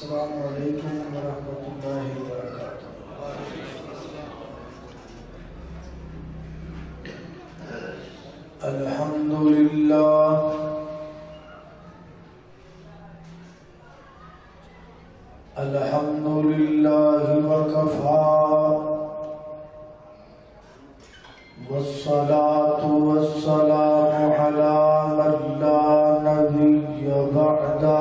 अस्सलामु अलैकुम व रहमतुल्लाहि व बरकातुहू। अल्हम्दुलिल्लाह अल्हम्दुलिल्लाहि व कफ़ा वस्सलातु वस्सलामु अला मन ला नबिय्य बअदा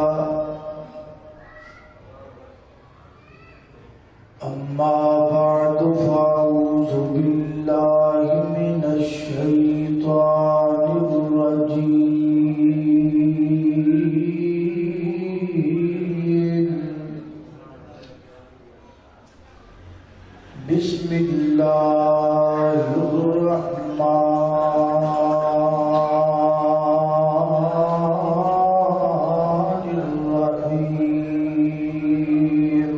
अम्मा बअद फ़अऊज़ु बिल्लाहि मिनश्शैतानिर्रजीम। बिस्मिल्लाहिर्रहमानिर्रहीम।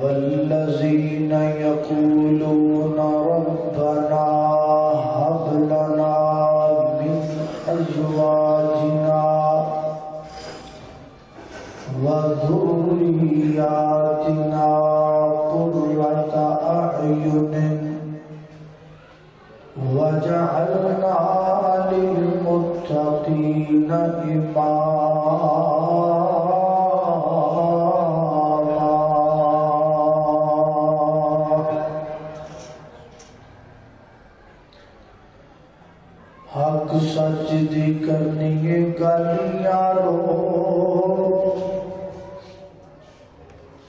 वल्लज़ीन यक़ूलून रब्बना हब लना मिन अज़वाजिना व ज़ुर्रिय्यातिना क़ुर्रता अयुन वजअलना लिलमुत्तक़ीन इमामा। हक सच दी करनी है गल यारो,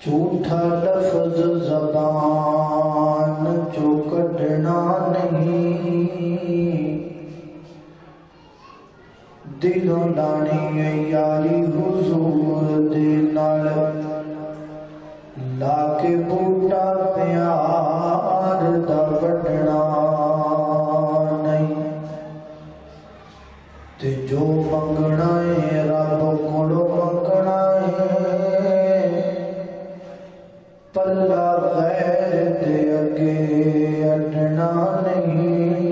झूठा लफ्ज ज़बान चो कढ़ना नहीं। दिलों लानी है यारी हुज़ूर दे नाल, लाके बूटा प्यार दा वढना नहीं। ते जो मंगना है रब कोलों मंगना है, पल्ला गैर दे अगे अड्डना नहीं।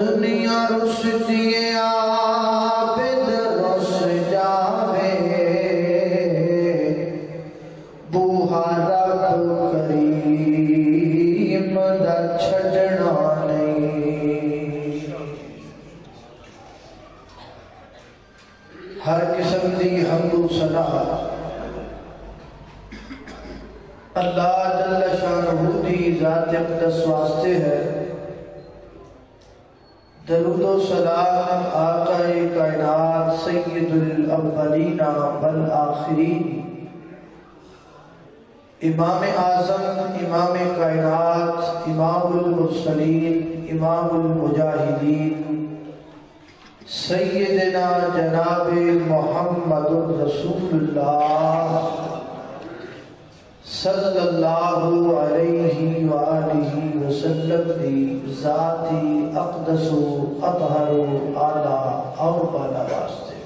दुनिया रुसदी है आबिद रुस जावे, बूहा रब करीम दा छड़ना नहीं। हर किस्म की हमदो सना अल्लाह जल्ल शानहू दी ज़ात अक़दस वास्ते है। दरूद व सलाम आक़ाए कायनात सय्यिदुल अव्वलीन वल आख़िरीन, इमाम आज़म इमाम कायनात इमामुल मुरसलीन इमामुल मुजाहिदीन सैयदना जनाबे मुहम्मदुर रसूलुल्लाह सल्लल्लाहु अलैहि व आलिहि वसल्लम दी ज़ाती अक़दस अतहर आला और बाला वास्ते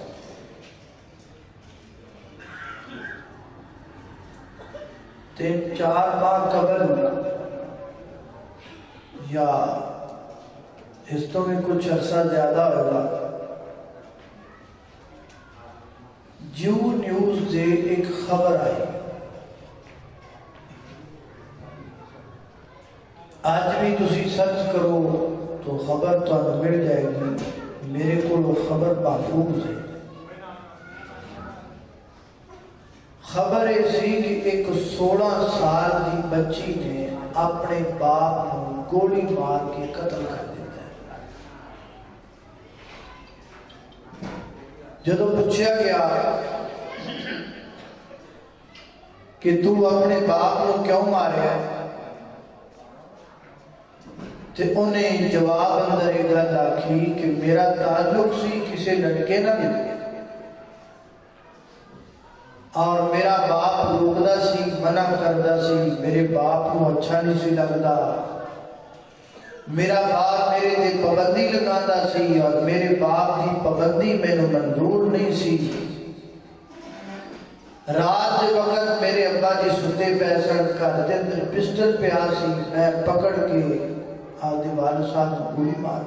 ते 4 माह कबल या इस तो में कुछ अर्सा ज्यादा होगा, जू न्यूज से एक खबर आई। आज भी तुसी सर्च करो तो खबर तो मिल जाएगी, मेरे को खबर महफूज है। खबर ऐसी कि एक 16 साल की बच्ची ने अपने बाप को गोली मार के कत्ल कर दिया। जदों पूछा गया कि तू अपने बाप को क्यों मारिया, तो उन्हें जवाब अंदर एक गल आखी कि मेरा ताल्लुक सी किसी लड़के ना मिले, और मेरा बाप रोकदा सी मना करदा सी, मेरे बाप को अच्छा नहीं सी लगता, मेरा बाप मेरे ते पाबंदी लगाता सी और मेरे बाप की पाबंदी मैनू मंजूर नहीं सी। रात के वक्त मेरे अब्बा जी सुते पैसन घर दे अंदर पिस्टल पिया सी, मैं पकड़ के आपके वाल साहब गोली मार दी।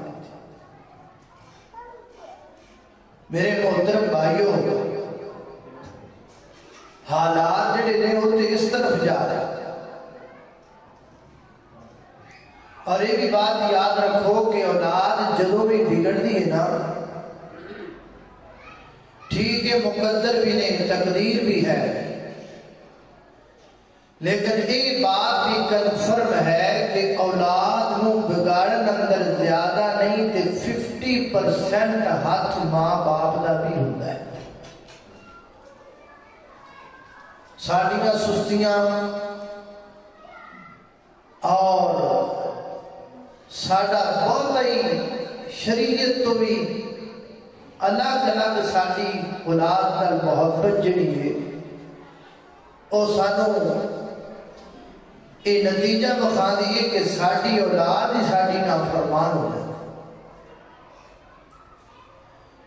मेरे मोहतरम भाइयों, हालात जेडे ने होते इस तरफ जा रहे और एक बात याद रखो कि औलाद जदों भी बिगड़ती है ना, ठीक है मुकद्दर भी नहीं तकदीर भी है, लेकिन ये बात भी कन्फर्म है कि औलाद को बिगाड़न अंदर ज्यादा नहीं तो 50% हाथ मां बाप का भी होता है। साड़ियां सुस्तियां और साड़ा बहुत ही शरीयत तो भी अलग अलग साड़ी औलाद का मोहब्बत जी है और सानू ये नतीजा बखा दिए कि साड़ी औलाद ही साड़ी नाफरमान हो जाए।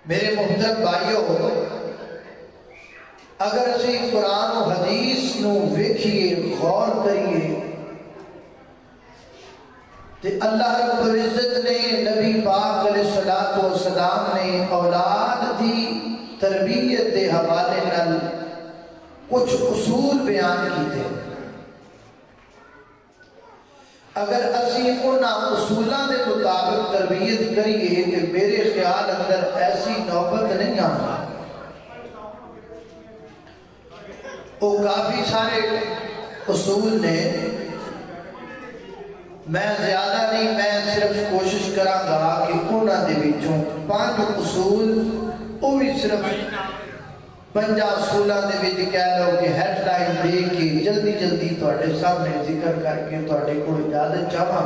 मेरे मुहतरम भाइयों, अगर असीं कुरान और हदीस नूं वेखिए गौर करिए तो अल्लाह रब्बुल इज़्ज़त ने नबी पाक अलैहिस्सलातु वस्सलाम ने औलाद की तरबियत के हवाले नाल कुछ उसूल बयान किए। अगर असी उन्होंने उसूलों के मुताबिक तरबियत करिए कि मेरे ख्याल अंदर ऐसी नौबत नहीं आती। वो काफ़ी सारे उसूल ने, मैं ज़्यादा नहीं, मैं सिर्फ कोशिश करांगा कि उन्होंने विचों 5 उसूल वो भी सिर्फ 50 उसूलों के विच कह लो कि हेडलाइन दे के जल्दी जल्दी थोड़े सामने जिक्र करके थोड़े को इजाजत चाहां,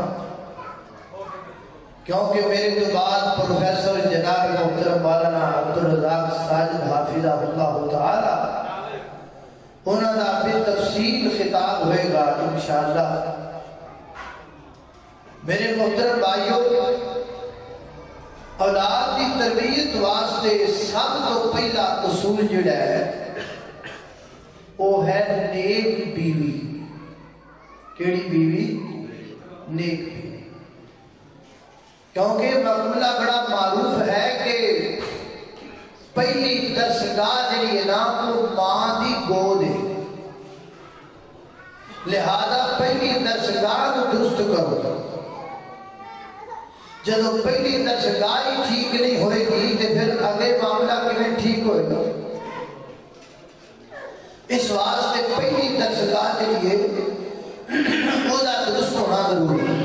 क्योंकि मेरे तो बाद प्रोफेसर जनाब मोहतरम मौलाना अब्दुल रज़ाक साजिद हाफिज़हुल्लाह तआला उन्होंने भी तफसील खिताब होएगा इंशाअल्लाह। मेरे मोहतरम भाइयों, औलाद की तरबियत वास्ते सब तो पहला उसूल जिहड़ा है वो है नेक बीवी। केड़ी बीवी? नेक बीवी। क्योंकि मामला बड़ा मारूफ है कि पहली तरसगाह जिहड़ी है ना वो मां की गोद है, लिहाजा पहली तरसगाह को दुरुस्त करो। जो पहली दर्शगाह ही ठीक नहीं होएगी तो फिर अगले मामला किवें ठीक होएगा। इस वास्ते पहली दर्शगाह के लिए ओदा दुरुस्त होना जरूरी है।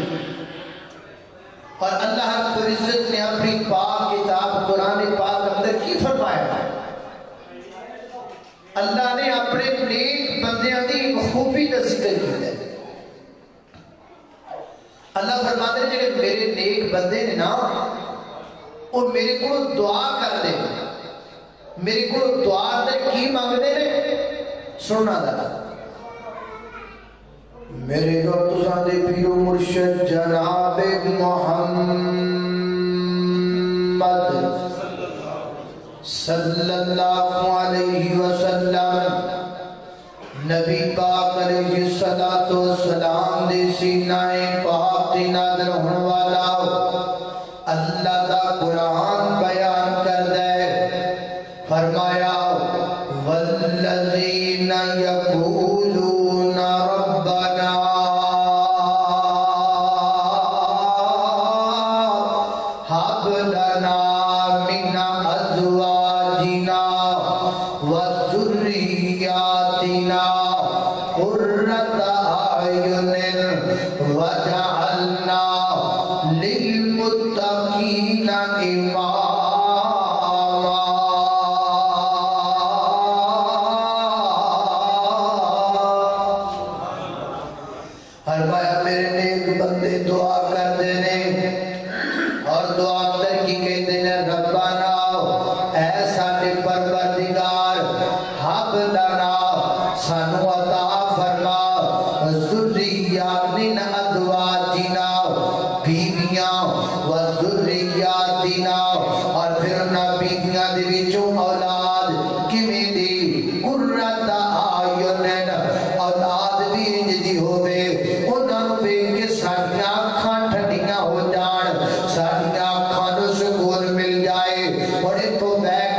और अल्लाह रब्बुल इज़्ज़त ने अपनी पाक किताब कुरान पाक अंदर की फरमाया, अल्लाह ने अपने नेक बंदियां दी खूबी का जिक्र किया है। अल्लाह फरमाते हैं जो मेरे नेक बंदे ने ना वो मेरे को दुआ करते, मेरे को दुआ दे की मंगते ने सुनना दादा। मेरे को तुसा दे पीरो मुर्शद जनाब मोहम्मद सल्लल्लाहु अलैहि वसल्लम नबी पाक अलैहिस्सलातु वस्सलाम दे सीनाए नादर होने वाला अल्लाह का कुरान बयान कर दे। फरमाया वल्लज़ीना यक़ूलूना रब्बना हब लना मिन अज़वाजिना व ज़ुर्रिय्यातिना क़ुर्रता अयुनिन वजअलना लिलमुत्तक़ीना इमामा। हर भाया मेरे नेक बंदे दुआ कर देने और दुआ अंदर की कह देने रब्बाना ऐसा परवरदिगार हब लना सानू अता फरमा ज़ुर्रिय्यातिन अज़वाजिना बीवियां व ज़ुर्रिय्यातिना और फिर उन्हां बीवियां दे विचों औलाद किवें दी क़ुर्रता आयुनिन औलाद भी इंज दी होवे उन्हां नूं देख के साडियां अखां ठंडियां हो जाण, साडियां अखां नूं सुकून मिल जाए। बड़े तो बैक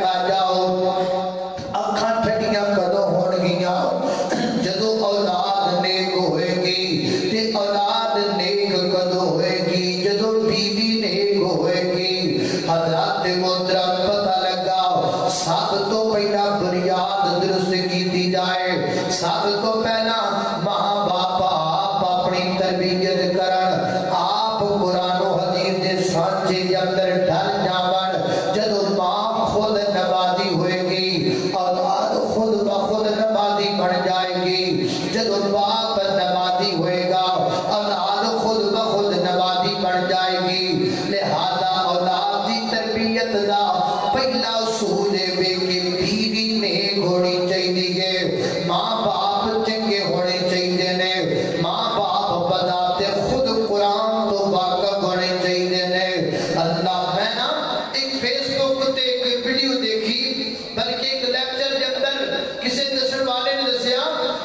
पर नमाजी होएगा और आज खुद ब खुद नमाजी बढ़ जाएगी। लिहाजा औलाद की तरबियत का पहला उसूल कि बीवी नेक होनी चाहिए है, माँ बाप चंगे होने चाहिए ने, माँ बाप बदाते खुद कुरान तो वाकफ होने चाहिए ने। अल्लाह मैं ना एक फेसबुक पर एक वीडियो देखी बल्कि एक लेक्चर के अंदर किसी दसन वाले ने दसिया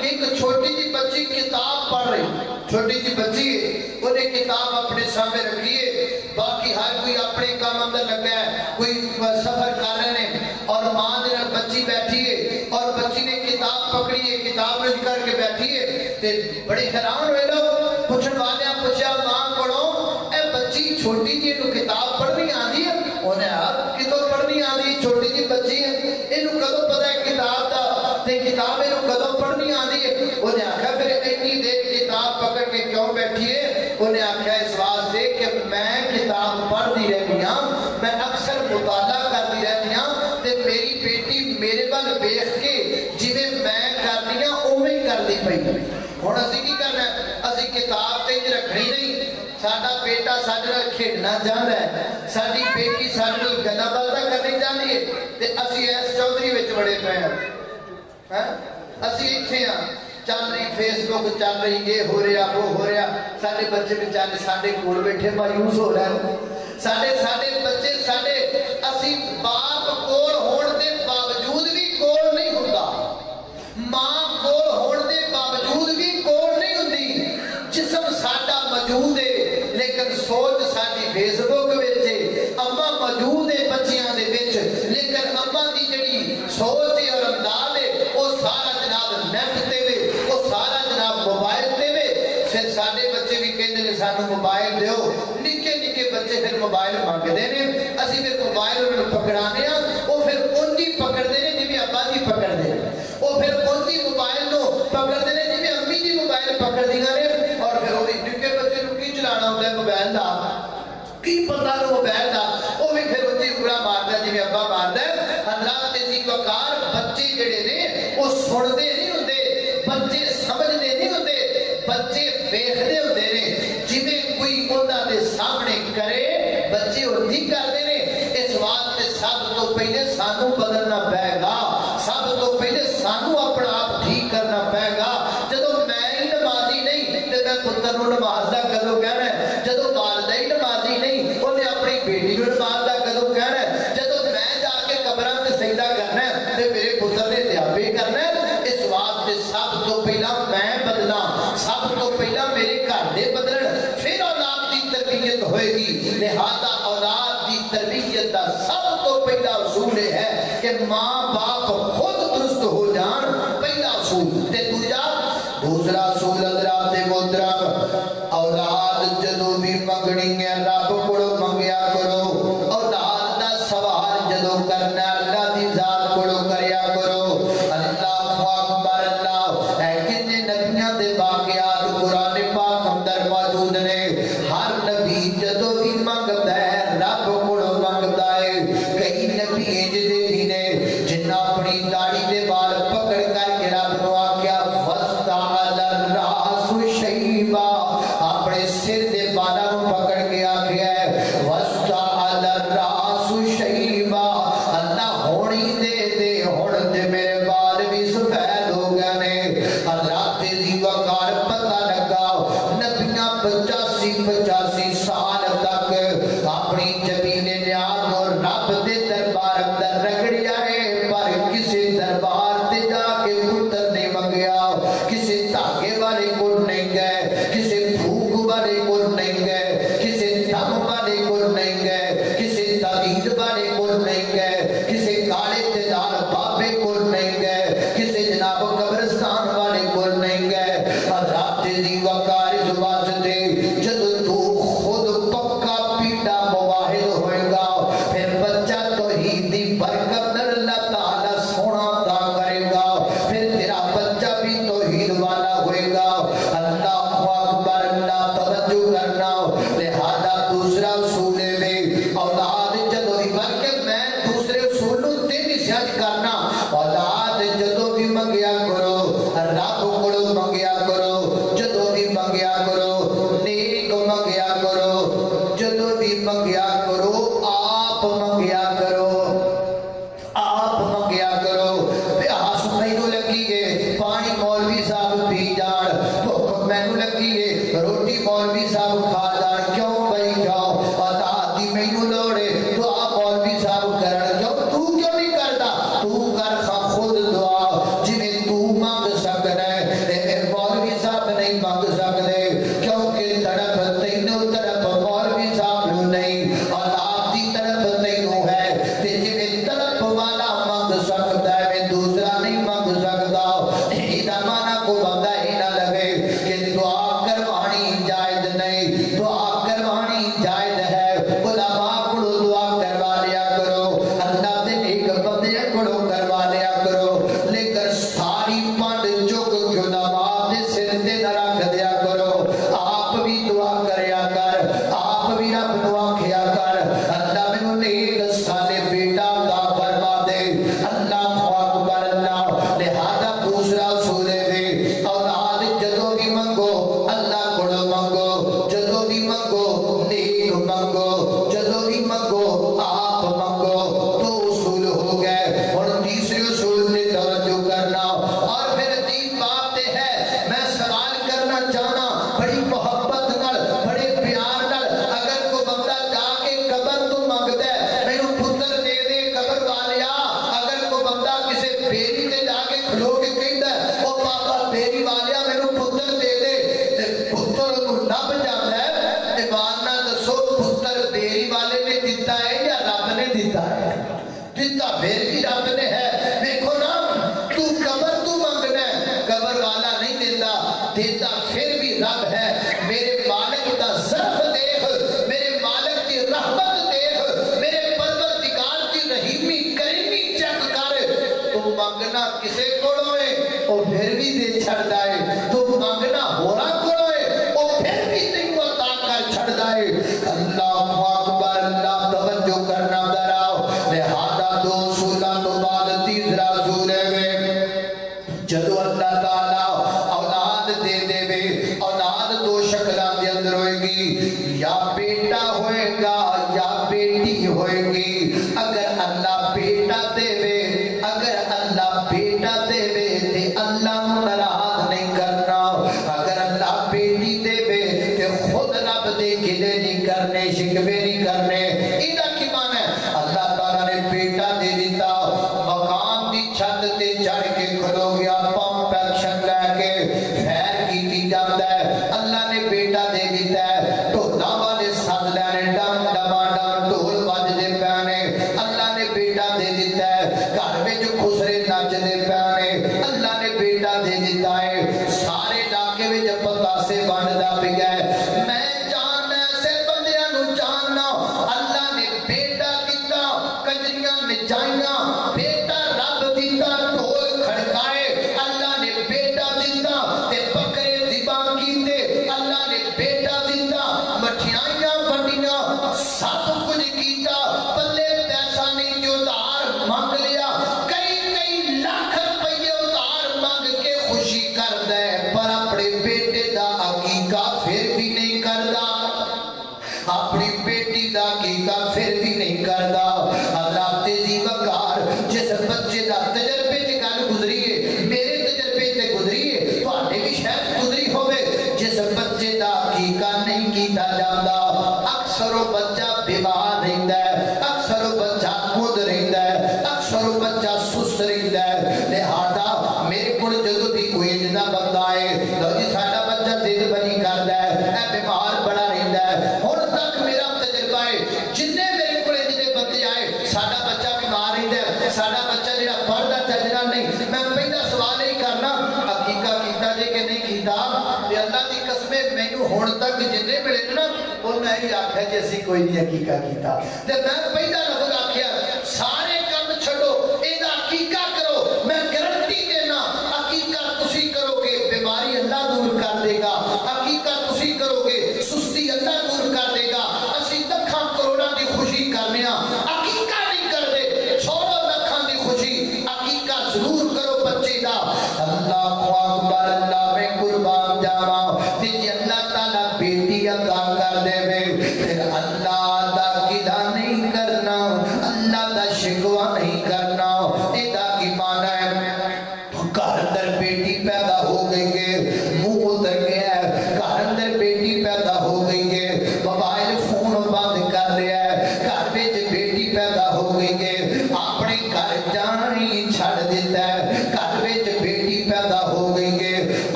कि एक छोटी सी बच्ची किताब पढ़ रही, छोटी सी बच्ची उन्हें किताब अपने सामने रखी है, बाकी हर कोई अपने काम अंदर लगा है, कोई सफर कर रहे हैं और माँ जरा बच्ची बैठी है और बच्ची ने किताब पकड़ी है, किताब रख करके बैठी है। ते बड़े हैरान हुए लोग, पूछने वाले पूछा माँ पढ़ो ए बच्ची छोटी जी को किताब पढ़नी आती है? उन्हें यार कितों पढ़नी आती, छोटी जी बच्ची है, इनू कदों पता है किताब का, किताब इनू कदों पढ़नी आती है? उन्हें आखिर फिर इतनी देर किताब पकड़ के क्यों बैठी है? उन्हें आख्या इस वास्ते कि मैं किताब पढ़ती रहती हूँ, मैं अक्सर मुताला करती रहती हूँ, तो मेरी बेटी मेरे वाल वेख के जिमें मैं करती हूँ उवें करती पई। हुण असीं की करना है, असीं किताब ते रखनी नहीं, साडा बेटा साडे नाल खेडना चाहता है, साडी बेटी साडे नाल गल्लबात करनी चाहती है, तो असीं इस चौधरी विच बड़े पए हां, असीं इत्थे हां, चल रही फेसबुक चल रही, ये हो रहा वो हो रहा, सारे बच्चे बेचारे साढ़े कोल बैठे मायूस हो रहे हैं, साढ़े साढ़े बच्चे साढ़े असी बाप कोल होने के बावजूद भी कोल नहीं होता, मां कोल होने के बावजूद भी कोल नहीं होती। जिसम साडा मौजूद है लेकिन सोच साडी फेसबुक विच है, अम्मा मौजूद है बच्चियां दे विच लेकिन अम्मा दी जड़ी सोच है और अंदाज है वह सारा जनाब नेट ते साढ़े बच्चे भी कहते हैं सानू मोबाइल दो, निके निके बच्चे फिर मोबाइल मांगते हैं, असी फिर मोबाइल उन्होंने पकड़ाने वो फिर उन्हीं पकड़ते हैं जिमें अब्बा जी पकड़ते हैं, वो फिर उन्हीं मोबाइल को पकड़ते हैं जिमें अम्मी जी मोबाइल पकड़ दिया ने, और फिर वो निके बच्चे की चलाना होता है मोबाइल का की पता मोबाइल का, वो भी फिर उन्हीं उंगला मारता जिमें अब्बा मारता है। अल्लाह ते दी वकार बच्चे जिहड़े ने वो सुनते नहीं होंगे, बच्चे समझते नहीं होंगे, बच्चे वेखते होंगे ने, जिमें कोई उन्होंने सामने करे बच्चे वो नहीं करते हैं। इस वास्ते सब तो पहले सानू बदलना पेगा, सब तो पहले सानू अपना आप ठीक करना पेगा। जो मैं ही नमाजी नहीं तो मैं पुत्र नमाज का कदों कहना है, जो वालदा ही नमाजी नहीं उन्हें अपनी बेटी को नमाज का कदों कहना है, जो मैं जाके कब्रां में सजदा करना है तो मेरे पुत्र ने ते आपे करना है। इस वास्ते सब तो पहला मैं बदला, सब तो पहला मेरे घर दे बदलन, फिर औलाद की तरबियत होएगी। लिहाजा औलाद की तरबियत का सब तो पहला उसूल है कि माँ बाप खुद दुरुस्त हो जान, पहला उसूल। ते दूसरा उसूल हज़रात मोहतरम, औलाद जदों भी मंगनी है रब कोलों मंगिया करो, औलाद का सवाल जदों करना अल्लाह की ज़ात कोलों करिया करो। अल्लाह अकबर, अल्लाह है कितने नबियां दे वाक़ियात कुरान पाक अंदर मौजूद ने। हर नबी जदों भी मंगता है रब कोलों मंगता है, कई नबी इंज दे भी ने जिन्ना अपनी दाढ़ी के बाल पकड़ करके रब को आख्या फस्ता अल्लाह शहीबा, अपने सिर के बालों को पकड़ के आख्या फस्ता अल्लाह शहीबा, अल्लाह होनी दे दे हुण ते मेरे बाल भी सफेद हो गए ने। हज़रात दी वकार पता लगा नबियां 85 साल तक अपनी जमीने न्याज और रब दे दरबार अंदर रगड़िया है, पर किसी दरबार ते जाके पुत्र नहीं मंगया, किसी धागे वाले को नहीं गए, किसी फूक वाले को नहीं गए, किसी दम वाले को नहीं गए, किसी तवीज वाले को नहीं गए, किसी काले तेदार बाबे को नहीं गए, किसी जनाब कब्रिस्तान वाले को नहीं गए। हज़रात दी वकार इस वास्ते जब तू खुद पक्का पीड़ा मुवाहिद होएगा फिर बच्चा तौहीद दी बरकत नाल अल्लाह ताला सोना अता करेगा, फिर तेरा बच्चा भी तौहीद वाला होएगा। अल्लाह अकबर, अल्लाह तवज्जो करना। लिहाजा दूसरा उसूल में औलाद जदों भी बल्कि मैं दूसरे उसूल नूं तीन हिस्सा करना, औलाद जदों भी मंगिया करो रब कोलों मंगिया करो, मैनू लगी है रोटी मौलवी साहब खा जा क्यों पई जाओ पता आती मैनू लोड़े दुआ मौलवी साहब करन क्यों तू क्यों नहीं करता तू कर खुद दुआ जिन्हें तू मंग सकदा है मौलवी साहब नहीं मंग सकदे क्योंकि तड़प तैनू तड़प मौलवी साहब नू नहीं और आपकी तड़प तैनू है ते जिन्हें तड़प वाला मंग सकदा है मैं दूसरा नहीं मंग सकदा इदा माना को बंदा ही ना लगे कि दुआ करवानी जायज नहीं दुआ करवानी जायज है उलमा को दुआ करवा लिया करो अल्लाह के नेक बंदे को करवा लिया करो लेकिन सारी पंड चुक के उलमा के सिर ते ना रख दिया करो आप भी दुआ करया कर आप भी रब को आखिया कर अल्लाह मेनू नेक साले बेटा दा फरमा दे अल्लाह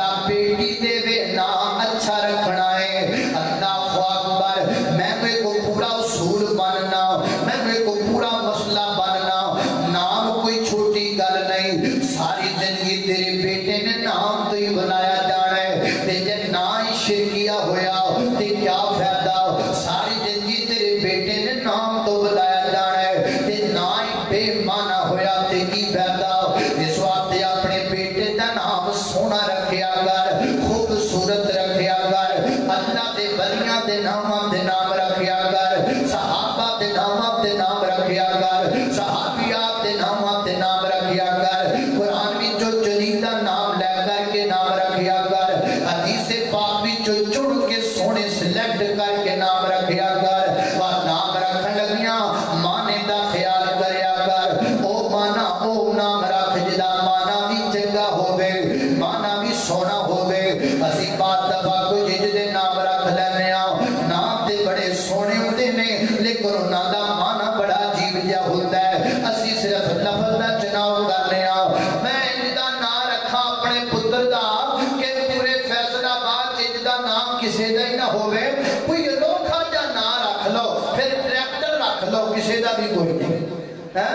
अल्लाह बेटी देवे ना अच्छा रखना है। अल्लाह अकबर, मैं मेरे को पूरा उसूल बनना, मैं मेरे को पूरा मसला बनना, नाम कोई छोटी गल नहीं। सारी जिंदगी तेरे बेटे ने नाम तो ही बनाया जाना है, ते ना ही शिरकिया होया ते क्या फायदा। सारी जिंदगी तेरे बेटे ने नाम तो बताया जाना है, ते ना ही बेमाना होया ते की फायदा। इस वास्ते अपने बेटे का नाम सोना रखिया कर, खूबसूरत रखिया कर, अल्लाह के वलियां दे नामां दे नाम रखिया कर, सहाबा दे नामां दे नाम रखिया कर, सहाबियात दे नामां दे नाम रखिया कर, कुरान विच जलील दा नाम ले करके नाम रखिया कर, हदीस पाक विच चुन के सोने सिलेक्ट करके नाम रखिया कर। और नाम रखन लगिया माने दा ख्याल करिया कर, ओ माना ओ नाम रख जिदा माना भी चंगा होवे, माना भी सोना होवे। असी बात दफा कुछ जिदे नाम रख लैने आ, नाम ते बड़े सोने होंदे ने लेकिन उन्हां दा माना बड़ा अजीब जिहा हुंदा है। असी सिर्फ लफ्ज़ दा चुनाव करने आ, मैं जिदा ना रखा अपने पुत्र दा के पूरे फैसलाबाद जिदा नाम किसी दा ही ना होवे, कोई अनोखा जा ना रख लो, फिर ट्रैक्टर रख लो, किसी दा भी कोई नहीं है।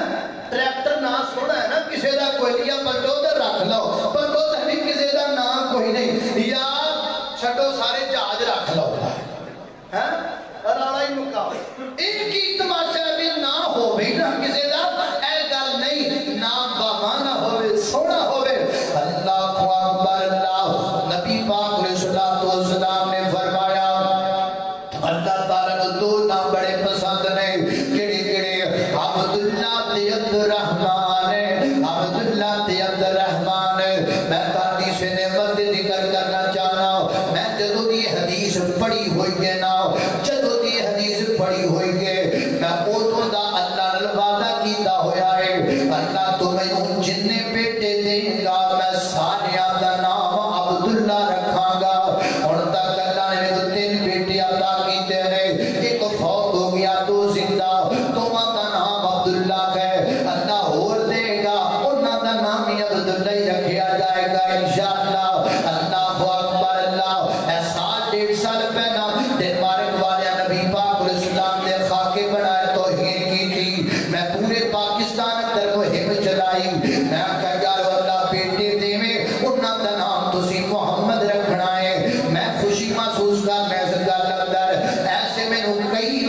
ट्रैक्टर ना सोना है ना, किसी दा कोई नहीं, बलडोजर रख लो, बलडोजर भी किसी दा ना कोई नहीं। या छड्डो सारे जहाज रख लो, हैं राणा ही मुका। इनकी तमाशा भी ना होवे ना किसी दा, ऐ गल नहीं, नाम बामाना होवे, सोना होवे। अल्लाह अकबर, अल्लाह। नबी पाक अलैहिस्सलाम ने फरमाया अल्लाह ताला को दो नाम बड़े पसंद ने, केड़े केड़े? अब्दुल्लाह ते अब्दुर्रहमान, अब्दुल्लाह ते अब्दुर्रहमान। मैं तादी से नेमत दी जिक्र करना चाहना, मैं जदों दी हदीस पढ़ी होई है ना, जदों दी हदीस पढ़ी होई है, मैं उदों दा अल्लाह नाल वादा कीता होया है, अल्लाह तू मैनूं जिन्ने बेटे देगा मैं सारियां दा नाम अब्दुल्लाह रखांगा। और तक अल्लाह ने मेरे तीन बेटे अता कीते ने, एक फौत हो गया, दो जिंदा, दोवां दा नाम अब्दुल्लाह है। अल्लाह होर देगा, उन्हां दा नाम ही अब्दुल्लाह ही रखया जाएगा इंशाअल्लाह। अल्लाह अकबर, अल्लाह। ऐ साल 1.5 साल पहला डेनमार्क वाले नबी पाक अलैहिस्सलाम ने खाके बनाए तौहीन की थी। मैं पूरे पाकिस्तान अंदर मुहिम चलाई, मैं कहा यार अल्लाह बेटे देवे उन्हां दा नाम तुसी मुहम्मद रखना है। मैं खुशी महसूस कर मैं इस गल अंदर, ऐसे मैनूं कई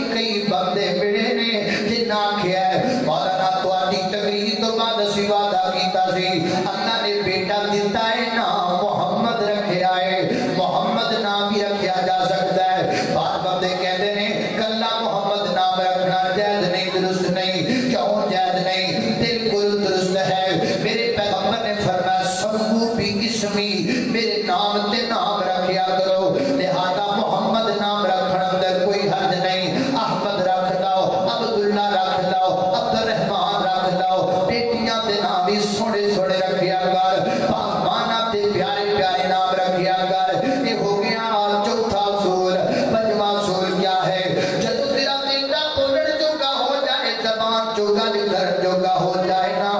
बंदे मिले ने जिन्हां आखिया मौलाना तुहाडी तकरीर तो बाद असीं वादा कीता सी अल्लाह ने बेटा दिता है नाम मुहम्मद रखिया है। मुहम्मद नाम भी रखिया जा सकता है, बाद बंदे कहते हैं कल्ला मुहम्मद नाम रखना जायज़ नहीं, दुरुस्त नहीं। क्यों जायज़ नहीं? बिल्कुल दुरुस्त है। मेरे पैगंबर ने फरमाया सबको भी इसमी, मेरे नाम ते नाम रखिया करो, लिहाजा मुहम्मद नाम रखने अंदर कोई हर्ज नहीं। अहमद रख लो, अब्दुल्ला रख लो, अब्दुर्रहमान रख लो, बेटियां ते नाम भी सोने सोने रखिया कर, माना ते प्यारे प्यारे नाम रखिया कर। ये हो गया चौथा उसूल। पंजवां उसूल क्या है? जब तेरा बेटा बोलने जोगा हो जाए, जबान जोगा निकलन जोगा हो जाए ना,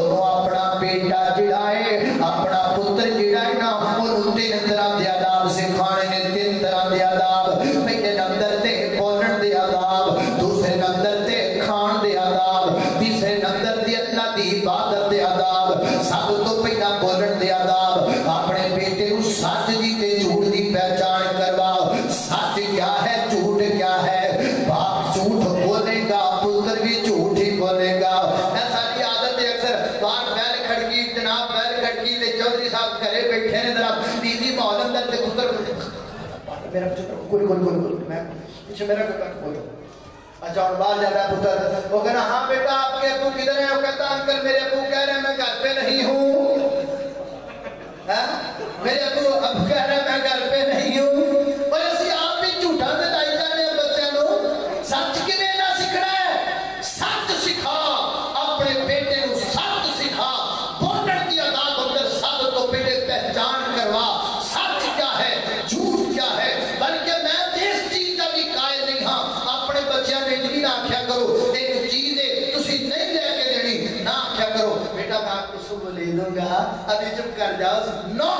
उदों अपना बेटा जिहड़ा है, अपना पुत्र जिहड़ा है ना, उहनूं 3 तरह दे आदाब सिखाने ने। 3 तरह दे आदाब, पहले नंबर ते बोलण दे आदाब, दूसरे नंबर ते खाण दे आदाब, तीसरे नंबर ते अल्लाह दी इबादत दे आदाब। सब तो पहला बोलण दे आदाब, अपने बेटे नूं सच दी ते झूठ दी पहचान करवाओ। सच क्या है, झूठ क्या है? बाप झूठ बोलेगा, पुत्र भी झूठ ही बोलेगा। ऐसा की आदत है अक्सर, बार बैल खड़की जनाब, बैल खड़की ते चौधरी साहब घरे बैठे ने, जरा दीदी माहौल अंदर ते पुत्र मेरा गुल गुल गुल गुल, मैं पीछे मेरा कट बोलो। अच्छा, और बाहर जाता है पुत्र, वो कहना हाँ बेटा आपके अबू किधर है? वो कहता अंकल मेरे अबू कह रहे हैं मैं घर पे नहीं हूँ, मेरे अबू अब कह रहे हैं मैं घर पे नहीं हूँ। और ऐसी आप भी झूठा से लाई जाने बच्चे को, सच के ना सीखना है। सच सिखा अपने बेटे को, सच सिखा बोलने की आदत अंदर, सब तो पहले पहचान करवा सच क्या है झूठ क्या है। बल्कि मैं इस चीज का भी कायल नहीं हाँ, अपने बच्चों ने इतनी ना आख्या करो एक चीज है तुसी नहीं लेके देनी, ना आख्या करो बेटा मैं आपको सुबह ले दूंगा अभी चुप कर जाओ। नो,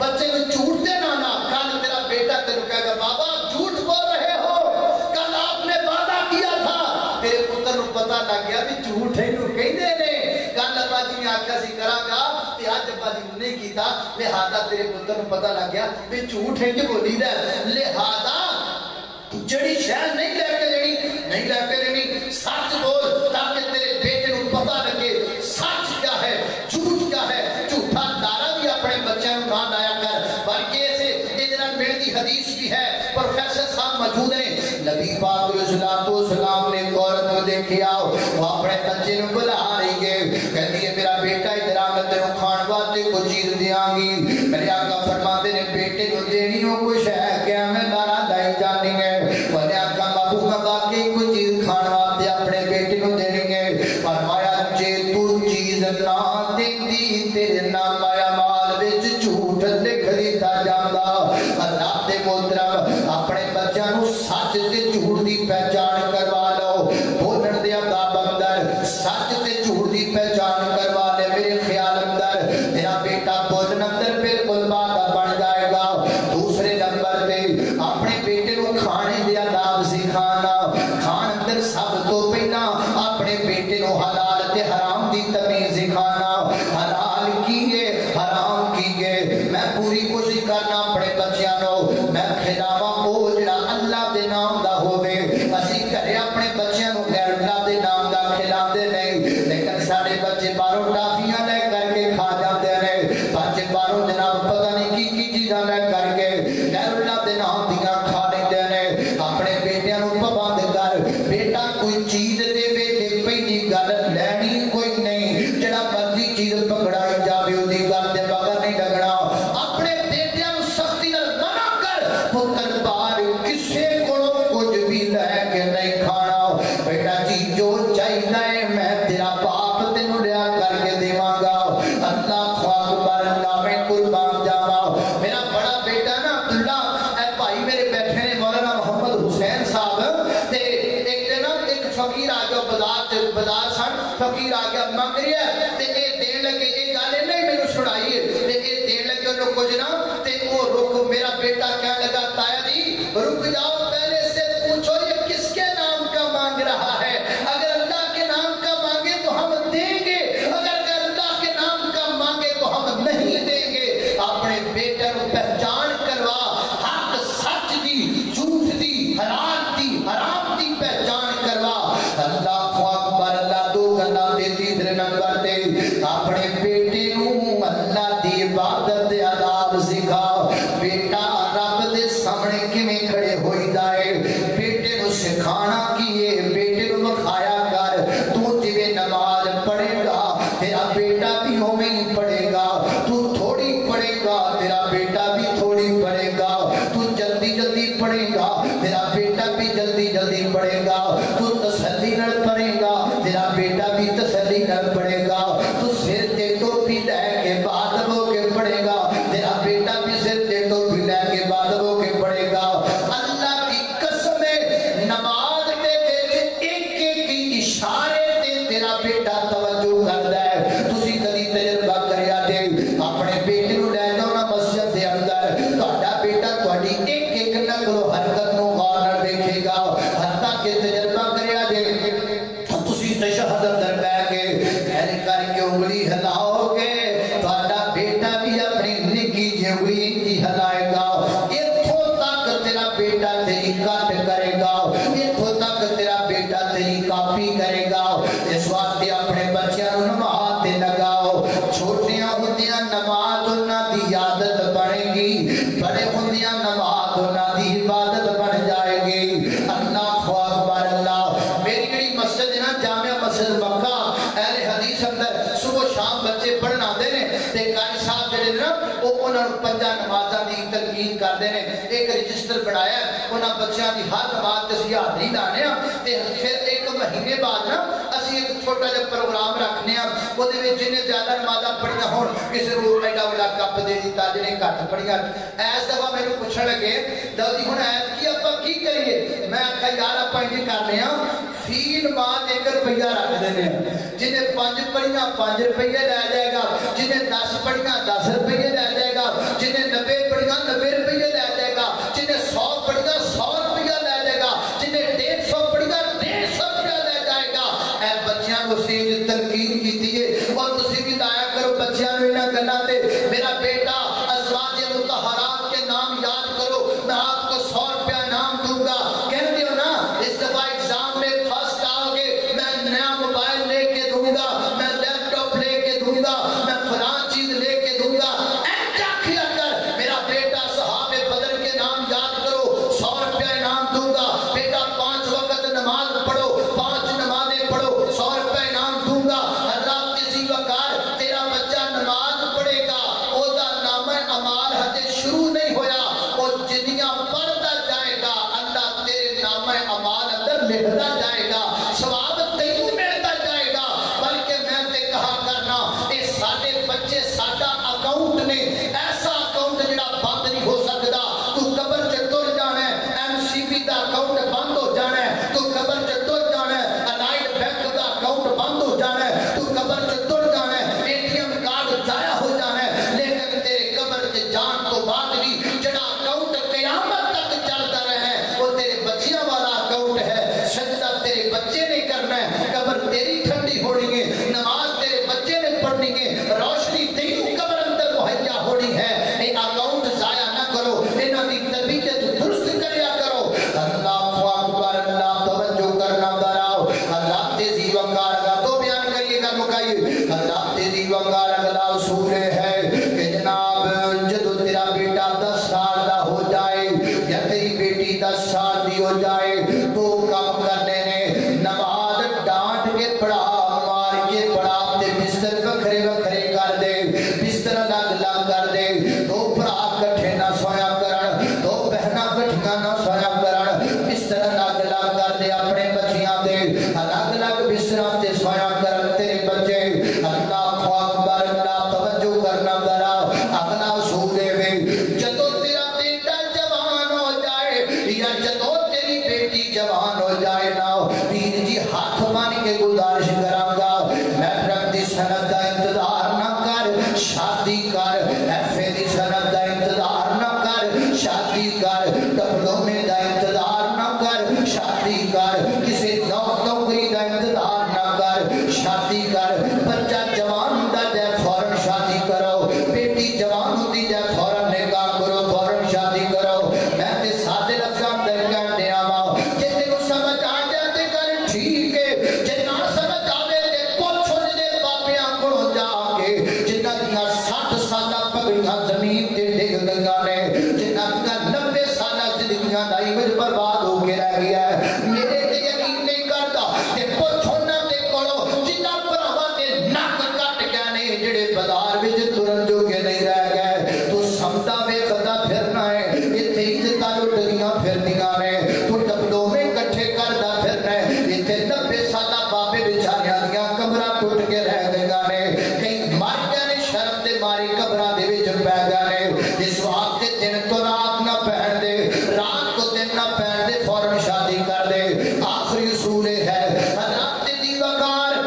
बच्चे को झूठ देना ना, कल मेरा बेटा तेरे कहेगा बाबा झूठ बोल रहे हो, कल आपने वादा किया था, तेरे पुत्र को पता लग गया भी झूठ है नु कही दे रे, कल अब्बा जी ने आख्या सी करांगा ते आज अब्बा जी ने कीता, लिहाजा तेरे पुत्र को पता लग गया भी झूठ है कि बोली दा, लिहाजा जड़ी शह नहीं लेके लेनी, नहीं लेके लेनी, सच बोल ताकि तेरे बेटे को पता लगे सच क्या है झूठ क्या है। झूठा नारा भी अपने बच्चों को ना लाया कर, बल्कि मेरी हदीस भी है, प्रोफेसर साहब मौजूद हैं, नबी पाक अलैहिस्सलाम ने औरत को देखिया वो अपने बच्चे को बुला रही है, कहती है मेरा बेटा इधर आ, मैं तेरे खाने वास्ते कोई चीज देंगी, मेरे आका फरमाते ने बेटे को देनी हो कुछ है क्या, मैं नारा दाई जानी है, मैंने आका बाबू का वाकई कोई चीज खाने वास्ते अपने बेटे को देनी है, फरमाया जे तू चीज ना देती तेरे नाम आया माल विच झूठ लिख दिता जांदा। अल्लाह दे मोहतरम अपने बच्चों को सच से झूठ की पहचान करवा लो, बोलन दे अदाब अंदर सच से झूठ की पहचान करवा ले, मेरे ख्याल अंदर तेरा बेटा बोलन अंदर बिल्कुल बाका बन जाएगा। दूसरे नंबर पे अपने बेटे को खाने दे अदाब सिखाना, खान अंदर सब तो पहला अपने बेटे को हलाल ते हराम की तमीज सिखाना, हलाल की है हराम की है, मैं पूरी कोशिश करना अपने बच्चों को मैं खिलावा वो जरा अल्लाह के नाम का होवे, असि घरे अपने बच्चों को गैर अल्लाह के नाम का खिलाते नहीं, लेकिन सारे बच्चे बाहरों टाफियां ले करके खा जाते हैं, बच्चे बाहरों जनाब पता नहीं की चीज़ां ले करके गैर अल्लाह के नाम दियां खा लेते हैं। अपने बेटिया को पाबंद कर, बेटा कोई चीज देवे ते पहली गल लैनी कोई नहीं, जरा मर्जी चीज पकड़ाई जावे उसकी गल ते पता नहीं लगना, अपने बेटिया को सख्ती नाल मना कर पुत्र बाहर किसी को कुछ भी लैके नहीं खाना, बेटा जी जो चाहिए है मैं तेरा बाप तेनू लिया करके देवांगा। अल्लाह अकबर, अल्लाह में कुर्बान जावा। मेरा बड़ा बेटा ना अब्दुल्ला ए भाई मेरे बैठे ने मौलाना मोहम्मद हुसैन साहब ते फकीर आ गया बाजार सन, फकीर आ गया मंग रहा है ते ए देन लगे ए गल नहीं मेनू सुनाई ते ए देन लगे ओनु कुछ ना ते ओ रुक, मेरा बेटा कहने लगा ताया जी रुक जाओ, पहले से पूछो ये किसके नाम का मांग रहा है, अगर अल्लाह के नाम का मांगे तो हम देंगे, अगर अल्लाह के नाम का मांगे तो हम नहीं देंगे। अपने बेटे को पहचान करवा, हक सच दी झूठ दी हलाल दी हराम दी पहचान करवा। अल्लाह अकबर, अल्लाह दो गल्लां ते तीसरे नंबर ते अपने बेटे नूं अल्लाह दी इबादत दे आदाब सिखाओ, बेटा रब दे सामने किवें खड़े होईदा है बेटे नूं सिखाना की है, बेटे नूं विखाया कर तू जिवें नमाज पढ़ेगा तेरा बेटा भी उवें ही पढ़ेगा, तू थोड़ी पढ़ेगा तेरा बेटा भी थोड़ी पढ़ेगा, तू जल्दी जल्दी पढ़ेगा तेरा बेटा भी जल्दी जल्दी पढ़ेगा, तू तसल्ली नाल पढ़ेगा तेरा बेटा भी तसल्ली नाल पढ़ेगा, तू सिर ते टोपी लेके बादल हो के पढ़ेगा तेरा बेटा भी सिर ते टोपी लेके बादल हो के पढ़ेगा। अल्लाह की कसम है नमाज दे विच एक एक इशारे ते तेरा बेटा तवज्जो करदा है। तुसी कदी तजर्बा करया ते अपने बेटे नु ले जाओ ना मस्जिद दे अंदर, तुहाडा बेटा तुहाडी एक एक नकलो हरकत नु गौर नाल देखेगा, हत्ता के तजर्बा करया जे तुसी तशहद अंदर बैठ के गैर करके उंगली हिलाओगे तुहाडा बेटा भी अपनी निक्की जी उंगली ही हिलाएगा, इत्थों तक तेरा बेटा तेरी कट करेगा, इत्थों तक तेरा बेटा तेरी कापी करेगा। इस वास्ते अपने बच्चों को नमाज ते लगाओ, छोटियां होंदियां नमाज उन्हां दी आदत बनेगी, बड़े होंदियां नमाज उन्हां दी इबादत बन जाएगी। अल्लाह अकबर, अल्लाह मेरी जेहड़ी मस्जिद है ना जामिया मस्जिद मक्का अहले हदीस अंदर सुबह शाम बच्चे पढ़न आते हैं ते कारी साहब जेहड़े ना वह उन्होंने पंजा नमाजा की तरकीन करते हैं, एक रजिस्टर बनाया उन्होंने बच्चों की हर नमाज ते असीं हाज़री लाने फिर एक महीने बाद ना असीं एक छोटा जिहा प्रोग्राम रखने वे जिन्हें ज्यादा नमाजा पढ़िया हो किसी को एडा वाला कप दे दिता, जिन्हें घट पढ़िया। इस दफा मैंने पूछण लगे दादी हुण ऐप की आपां की करिए, मैं आख्या यार आपां इंज करने आ फी नमाज 1 रुपया रख देने, जिन्हें 5 पढ़िया 5 रुपये लै जाएगा, जिन्हें 10 पढ़िया 10 रुपये लै जाएगा, जिन्हें कर, शादी कर, कपड़ों में का इंतजार न कर, शादी कर, किसी नौकरी का इंतजार न कर, शादी कर, बच्चा जवान होता जाए फौरन शादी करो, बेटी जवान होती जाए फौरन निकाह करो, फौरन शादी करो। मैं तो सादे लफ्ज़ों में कह देना माओ, जिनको समझ आ जाए तो कर ठीक है, जितना समझ आवे तो कुछ हो जाए बापियां को जाके, जिन्ना दिया 60 साल पगड़ियां जमीन से डिग गई ने, जिन्ना दिया 90 साल जिंदगियां दा इवज बर्बाद होके रह गया है। मेरे ते यकीन नहीं करता ते कुछ उन्हां दे कोलो जिन्ना भरावां दे नक कट गए ने, जिहड़े बाजार विच तुरन जोगे नहीं रह गए। तू समता वेखदा फिरना है, इत्थे इज्जतां लुटदियां फिरदियां ने, तू टपलोवे इकट्ठे करदा फिरना है, इत्थे 90 साल बाबे बिचारियां दियां कबरां टुट के रह गईयां ने, कई मर गए ने शर्म दे मारे कबरां दे विच पै गए ने। इस वास्ते दिन तो रात ना पैण दे, रात को दिन ना पैण दे, फौरन शादी कर दे। आखिरी उसूल है हजरत दी वकार,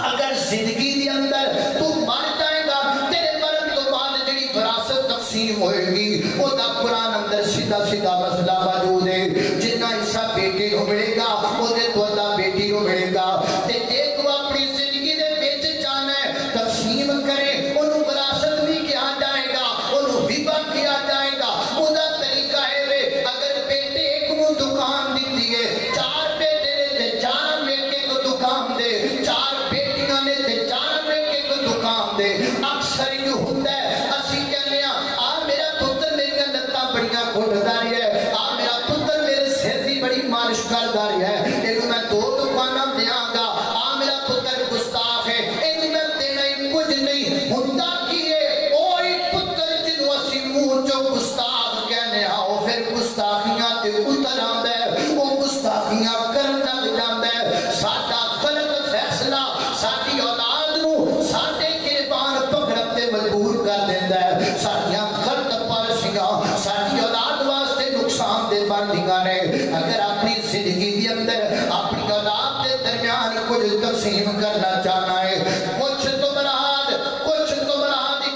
अगर जिंदगी दे अंदर तू मर जाएगा तेरे मरन तो बाद जिहड़ी विरासत तकसीम होएगी ओदा कुरान अंदर सीधा सीधा मसला मौजूद है। जिन्ना हिस्सा बेटे को मिलेगा ओदे तो अद्धा बेटी को मिलेगा, ते जे तू अपनी जिंदगी दे विच जाना है तकसीम करे, ओनू विरासत भी कहा जाएगा, ओनू हिबा किया जाएगा। ओदा तरीका है वे, अगर बेटे एक को दुकान दी है, चार बेटे ने ते चार बेटे को दुकान दे, चार बेटियां ने ते चार बेटे को दुकान दे। अक्सर यूं होता है असि कहने आ मेरा पुत्र मेरियां लत्तां बड़ियां घुटदा रही है, आ मेरा पुत्र मेरे सिर दी बड़ी मालिश करदा रही है, इहनू मैं दो दुकानां देआंगा, आ मेरा पुत्र गुस्ताख है, इहनू मैं देना ही कुछ नहीं हुंदा। की है ओही पुत्र जिहनू असि मूंह चों गुस्ताख कहने आ, ओ फिर गुस्ताखियां ते उतर आंदा है, ओ गुस्ताखियां करन लग जांदा है। साडा गलत फैसला साडी औलाद नू साडे किरबान पकड़न ते मजबूर कर देंदा है, साडीआं गलत पॉलिसियां साडी औलाद वास्ते नुकसान दे बनदियां ने। अगर अपनी जिंदगी दे अंदर अपनी औलाद दे दरमियान कुछ तकसीम करना चाहना है, कुछ तो मुराद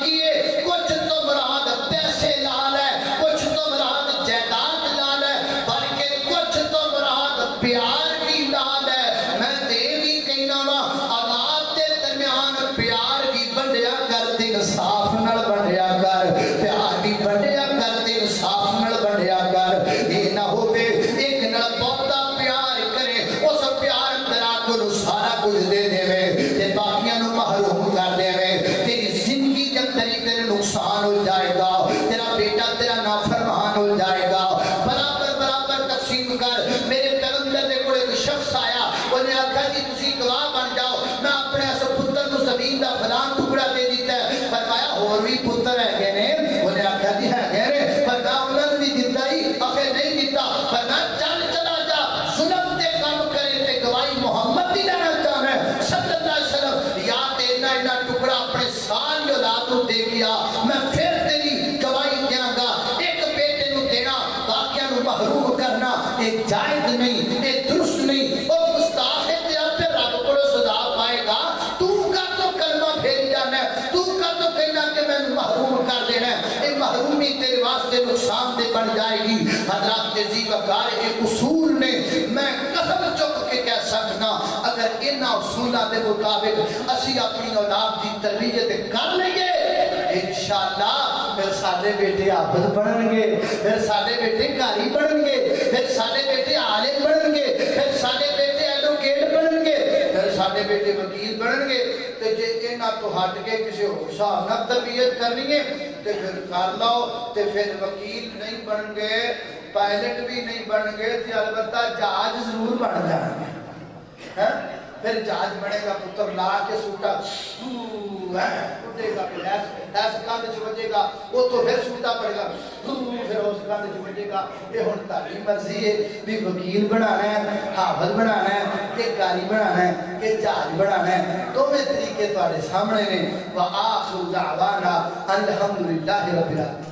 की है, कुछ तो मुराद पैसे लाल है, कुछ तो मुराद जायदाद लाल है, बल्कि कुछ तो मुराद प्यार भी लाल है। मैं ते भी कहना वा औलाद दे दरमियान प्यार भी वंडिया कर ते इंसाफ नाल वंडिया कर, प्यार भी वंडिया कर ते इंसाफ नाल वंडिया कर। ये ना होवे एक नाल बहुता प्यार करे उस प्यार तेरा को सारा कुछ दे देवे ते बाकियां नु महरूम कर देवे, तेरी जिंदगी के अंदर ही तेरे नुकसान हो जाएगा, तेरा बेटा तेरा नाफरमान हो जाएगा। बराबर तकसीम कर। मेरे पैगंबर दे कोल एक शख्स आया, उन्हें आखा जी तुसी गवाह बन जाओ, मैं अपने इस पुत्र को जमीन का फलान टुकड़ा दे दिता है। फरमाया होर भी पुत्र है गए ने, उन्हें आखा जी है गए ने, पर मैं उन्होंने भी दिता ही आखे नहीं दिता, पर मैं चल चला जा जुल्म ते काम करे ते गवाही मुहम्मद दी लेना चाहना है सल्लल्लाहु अलैहि वसल्लम, या तेना इना टुकड़ा अपने सारी औलाद को दे गया, मैं फिर तेरी गवाही देंगा। एक बेटे को देना बाकियां को महरूम करना एक जायज नहीं, एक दुरुस्त नहीं। और गुस्ताख है तेरा पे रब को सजा पाएगा, तू का तो कलमा फेरी जाना, तू का तो कहना कि मैं महरूम कर देना, ये महरूमी तेरे वास्ते नुकसान दे बन जाएगी। हजरत ज़ीवकार के उसूल ने मैं कसम चुक के कह सकना, अगर इन्हां उसूलां दे मुताबिक असी अपनी औलाद की तरबियत कर लईए इंशाअल्लाह, फिर सारे बेटे आबद बननगे, फिर सारे बेटे कारी बननगे, फिर सारे बेटे आलिम बननगे, फिर सारे बेटे एडवोकेट बननगे, फिर सारे बेटे वकील बननगे। तो जे इन्हां तो हट के किसी होर हिसाब नाल तरबियत करनी है तो फिर कर लो, तो फिर वकील नहीं बननगे, पायलट भी नहीं बननगे, ते अलबत्ता जहाज जरूर बन जाएंगे। हैं फिर जहाज बनेगा पुत्र ला के सूटा उड़ेगा, फिर ऐस कंध च वजेगा, वो तो फिर सूटा पड़ेगा, फिर उस कंध च वजेगा। ये हुण तारी मर्जी है भी वकील बनाना है, हाफिज बनाना है, कि कारी बनाना है, कि जहाज बनाना है, दोवें तरीके तुहाडे सामने ने। वा आखिरु दावाना अलहम्दुलिल्लाह रब्बिल आलमीन।